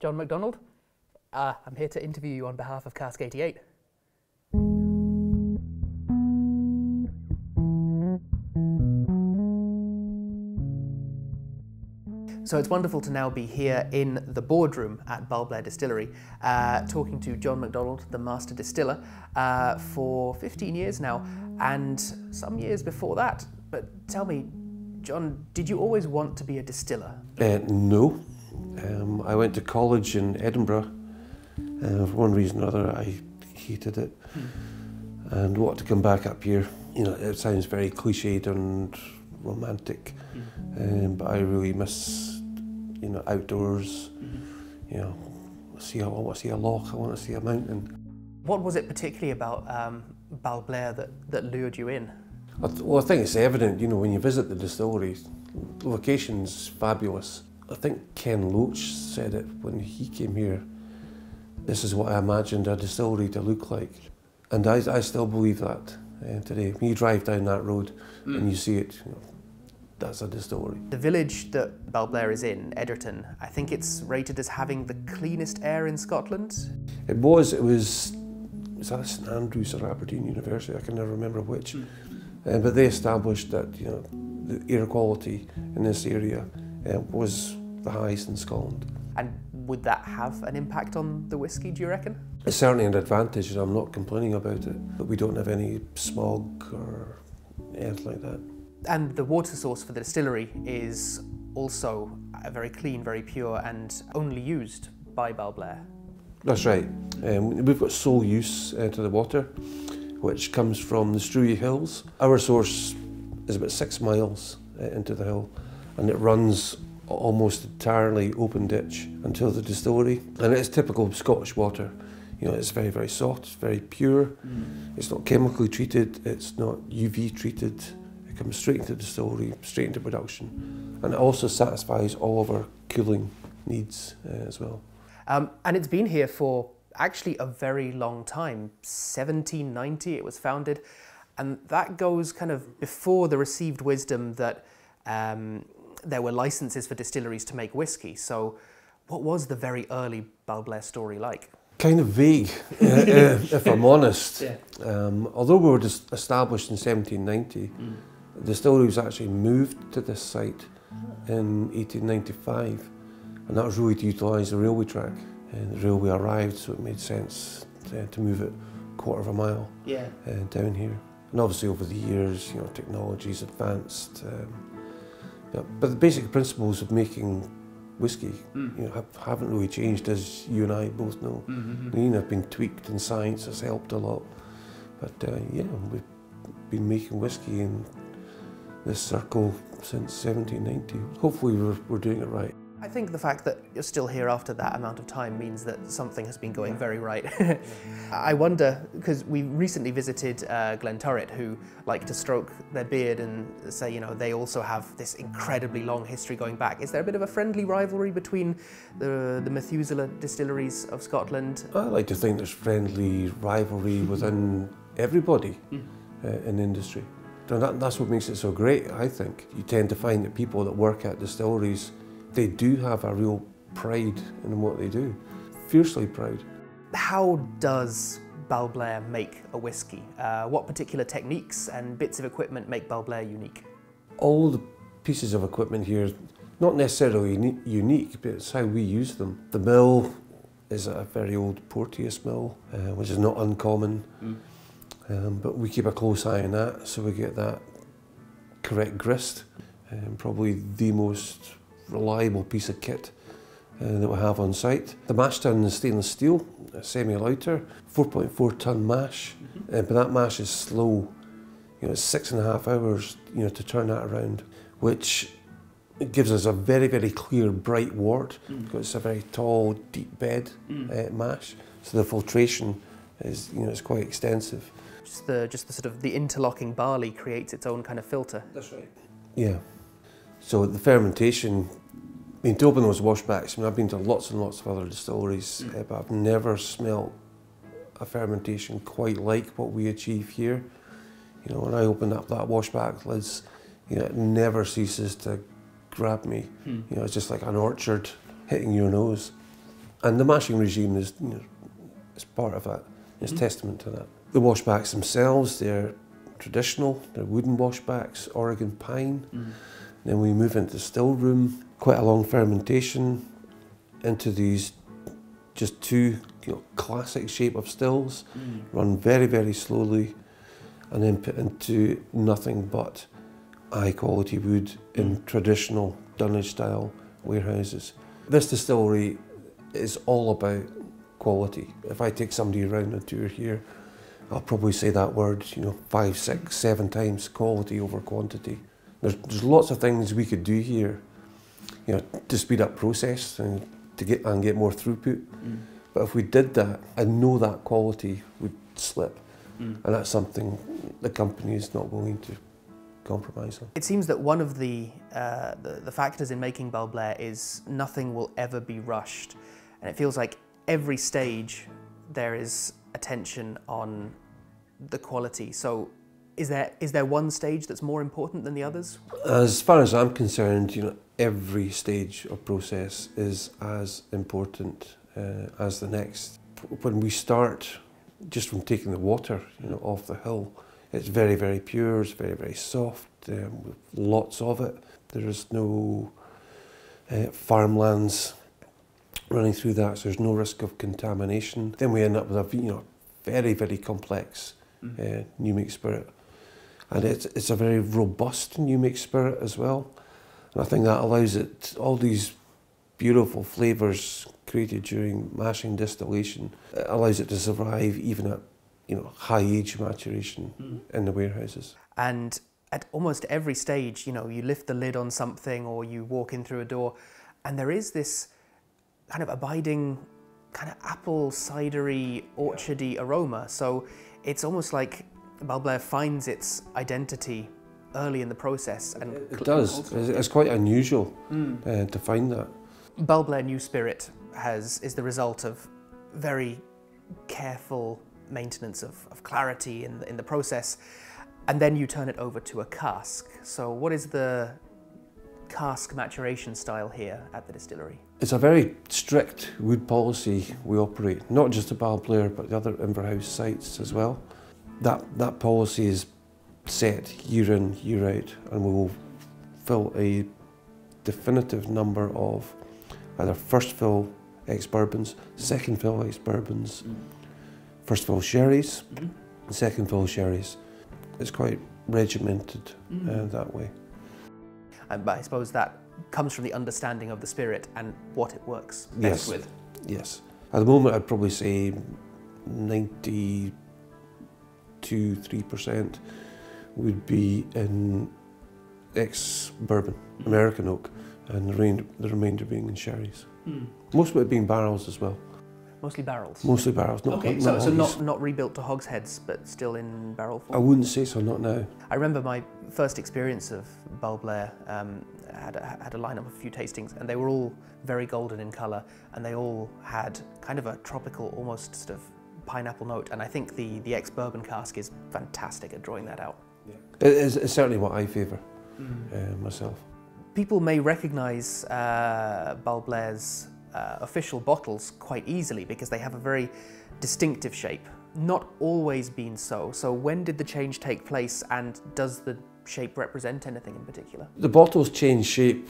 John MacDonald. I'm here to interview you on behalf of Cask 88. So it's wonderful to now be here in the boardroom at Balblair Distillery, talking to John MacDonald, the master distiller, for 15 years now, and some years before that. But tell me, John, did you always want to be a distiller? No. I went to college in Edinburgh. For one reason or other, I hated it and wanted to come back up here. You know, it sounds very cliched and romantic, but I really miss, you know, outdoors. You know, I want to see a loch, I want to see a mountain. What was it particularly about Balblair that lured you in? Well, I think it's evident, you know, when you visit the distillery. The location's fabulous. I think Ken Loach said it when he came here. This is what I imagined a distillery to look like. And I still believe that today. When you drive down that road and you see it, you know, that's a distillery. The village that Balblair is in, Edgerton, I think it's rated as having the cleanest air in Scotland. It was that St Andrews or Aberdeen University? I can never remember which. But they established that, you know, the air quality in this area was the highest in Scotland. And would that have an impact on the whisky, do you reckon? It's certainly an advantage, and I'm not complaining about it, but we don't have any smog or anything like that. And the water source for the distillery is also very clean, very pure, and only used by Balblair. That's right. We've got sole use to the water, which comes from the Struie Hills. Our source is about 6 miles into the hill, and it runs almost entirely open ditch until the distillery. And it's typical Scottish water. You know, it's very, very soft, it's very pure. It's not chemically treated, it's not UV treated. It comes straight into the distillery, straight into production. And it also satisfies all of our cooling needs as well. And it's been here for actually a very long time. 1790 it was founded, and that goes kind of before the received wisdom that there were licenses for distilleries to make whiskey. So what was the very early Balblair story like? Kind of vague, if I'm honest. Yeah. Although we were just established in 1790, the distillery was actually moved to this site in 1895, and that was really to utilise the railway track. And the railway arrived, so it made sense to move it a quarter of a mile down here. And obviously over the years, you know, technology's advanced. But the basic principles of making whiskey, you know, haven't really changed, as you and I both know. They have been tweaked, and science has helped a lot. But yeah, we've been making whiskey in this circle since 1790. Hopefully we're doing it right. I think the fact that you're still here after that amount of time means that something has been going very right. I wonder, because we recently visited Glen Turret, who like to stroke their beard and say, you know, they also have this incredibly long history going back. Is there a bit of a friendly rivalry between the Methuselah distilleries of Scotland? I like to think there's friendly rivalry within everybody in industry. And that's what makes it so great, I think. You tend to find that people that work at distilleries, they do have a real pride in what they do, fiercely proud. How does Balblair make a whisky? What particular techniques and bits of equipment make Balblair unique? All the pieces of equipment here, not necessarily unique, but it's how we use them. The mill is a very old Porteous mill, which is not uncommon, but we keep a close eye on that, so we get that correct grist, and probably the most reliable piece of kit that we have on site. The mash tun is stainless steel, a semi-louter, 4.4 ton mash, but that mash is slow. You know, it's 6.5 hours, you know, to turn that around, which gives us a very, very clear, bright wort, because it's a very tall, deep bed mash. So the filtration is, you know, it's quite extensive. Just the sort of the interlocking barley creates its own kind of filter. That's right. Yeah. So the fermentation, I mean, to open those washbacks, I mean, I've been to lots and lots of other distilleries, but I've never smelt a fermentation quite like what we achieve here. You know, when I opened up that washback lids, you know, it never ceases to grab me. You know, it's just like an orchard hitting your nose. And the mashing regime is, you know, is part of that. It's testament to that. The washbacks themselves, they're traditional. They're wooden washbacks, Oregon pine. Then we move into the still room, quite a long fermentation into these just two, you know, classic shape of stills, run very, very slowly, and then put into nothing but high quality wood in traditional dunnage style warehouses. This distillery is all about quality. If I take somebody around a tour here, I'll probably say that word, you know, 5, 6, 7 times: quality over quantity. There's lots of things we could do here, you know, to speed up process and to get more throughput. But if we did that, I know that quality would slip, and that's something the company is not willing to compromise on. It seems that one of the factors in making Balblair is nothing will ever be rushed, and it feels like every stage there is attention on the quality. So is there one stage that's more important than the others? As far as I'm concerned, you know, every stage of process is as important as the next. When we start, just from taking the water, you know, off the hill, it's very, very pure. It's very, very soft. With lots of it. There is no farmlands running through that, so there's no risk of contamination. Then we end up with a, you know, very, very complex new mixed spirit. And it's a very robust new mixed spirit as well, and I think that allows it all these beautiful flavours created during mashing distillation. It allows it to survive even at, you know, high age maturation in the warehouses. And at almost every stage, you know, you lift the lid on something or you walk in through a door, and there is this kind of abiding, kind of apple cidery, orchardy aroma. So it's almost like Balblair finds its identity early in the process. And it does. It's quite unusual to find that. Balblair New Spirit is the result of very careful maintenance of clarity in the process, and then you turn it over to a cask. So what is the cask maturation style here at the distillery? It's a very strict wood policy we operate, not just at Balblair but the other Inverhouse sites as well. That policy is set year in, year out, and we will fill a definitive number of either first fill ex-bourbons, second fill ex-bourbons, first fill sherries, and second fill sherries. It's quite regimented that way. But I suppose that comes from the understanding of the spirit and what it works best with. Yes. At the moment, I'd probably say 92–3% would be in ex-bourbon, American oak, and the remainder being in sherries. Most of it being barrels as well. Mostly barrels? Mostly barrels. Not rebuilt to hogsheads, but still in barrel form? I wouldn't say so, not now. I remember my first experience of Balblair. Had a lineup of a few tastings, and they were all very golden in colour, and they all had kind of a tropical, almost sort of pineapple note, and I think the ex-bourbon cask is fantastic at drawing that out. Yeah. It's certainly what I favour myself. People may recognise Balblair's official bottles quite easily because they have a very distinctive shape. Not always been so. So when did the change take place, and does the shape represent anything in particular? The bottles changed shape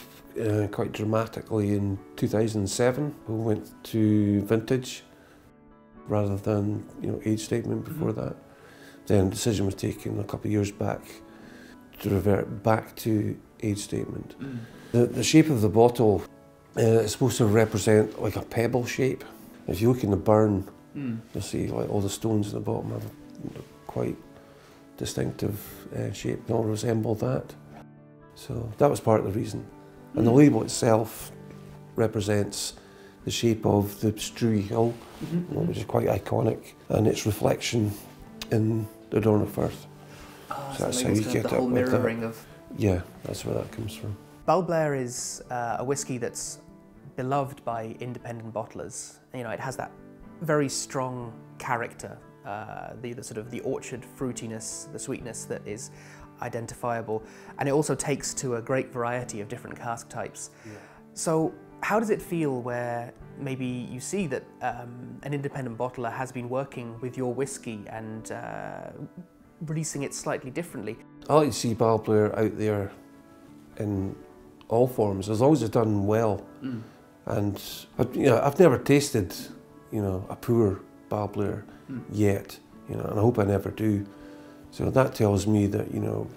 quite dramatically in 2007. We went to vintage rather than, you know, age statement before that. Then the decision was taken a couple of years back to revert back to age statement. The shape of the bottle is supposed to represent like a pebble shape. If you look in the burn, you'll see like all the stones at the bottom have quite distinctive shape. They all resemble that. So that was part of the reason. And the label itself represents the shape of the Struie Hill, which is quite iconic, and its reflection in the Dornoch Firth. So that's how you get the whole mirroring of... Yeah, that's where that comes from. Balblair is a whiskey that's beloved by independent bottlers. You know, it has that very strong character, the sort of the orchard fruitiness, the sweetness that is identifiable, and it also takes to a great variety of different cask types. So How does it feel where maybe you see that an independent bottler has been working with your whiskey and releasing it slightly differently? I like to see Balblair out there in all forms, as long as it's done well. Mm. And you know, I've never tasted, you know, a poor Balblair yet, you know, and I hope I never do. So that tells me that, you know,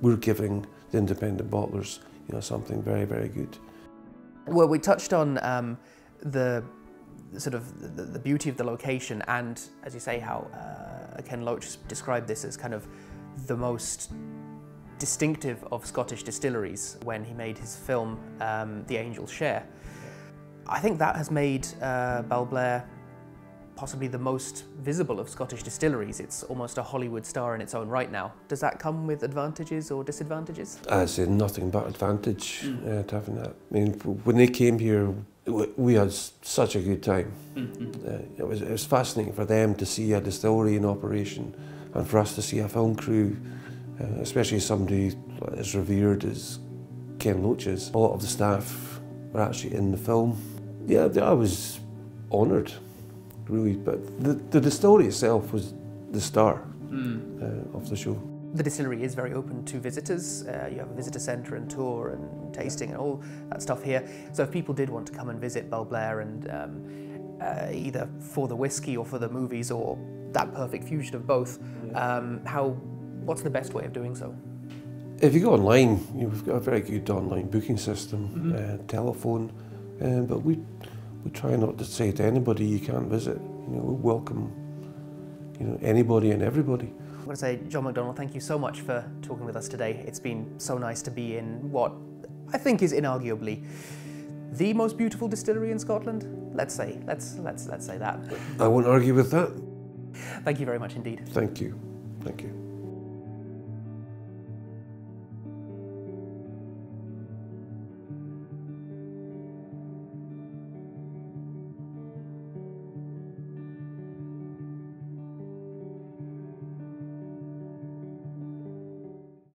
we're giving the independent bottlers, you know, something very, very good. Well, we touched on the beauty of the location, and as you say, how Ken Loach described this as kind of the most distinctive of Scottish distilleries when he made his film The Angel's Share. I think that has made Balblair possibly the most visible of Scottish distilleries. It's almost a Hollywood star in its own right now. Does that come with advantages or disadvantages? I say nothing but advantage to having that. I mean, when they came here, we had such a good time. It was fascinating for them to see a distillery in operation and for us to see a film crew, especially somebody as revered as Ken Loach is. A lot of the staff were actually in the film. Yeah, I was honoured. Really, but the distillery itself was the star of the show. The distillery is very open to visitors. You have a visitor centre and tour and tasting and all that stuff here. So if people did want to come and visit Balblair and either for the whiskey or for the movies or that perfect fusion of both, what's the best way of doing so? If you go online, you know, we've got a very good online booking system, telephone, but we try not to say to anybody you can't visit. You know, we welcome, you know, anybody and everybody. I want to say, John MacDonald, thank you so much for talking with us today. It's been so nice to be in what I think is inarguably the most beautiful distillery in Scotland. Let's say that. I won't argue with that. Thank you very much indeed. Thank you. Thank you.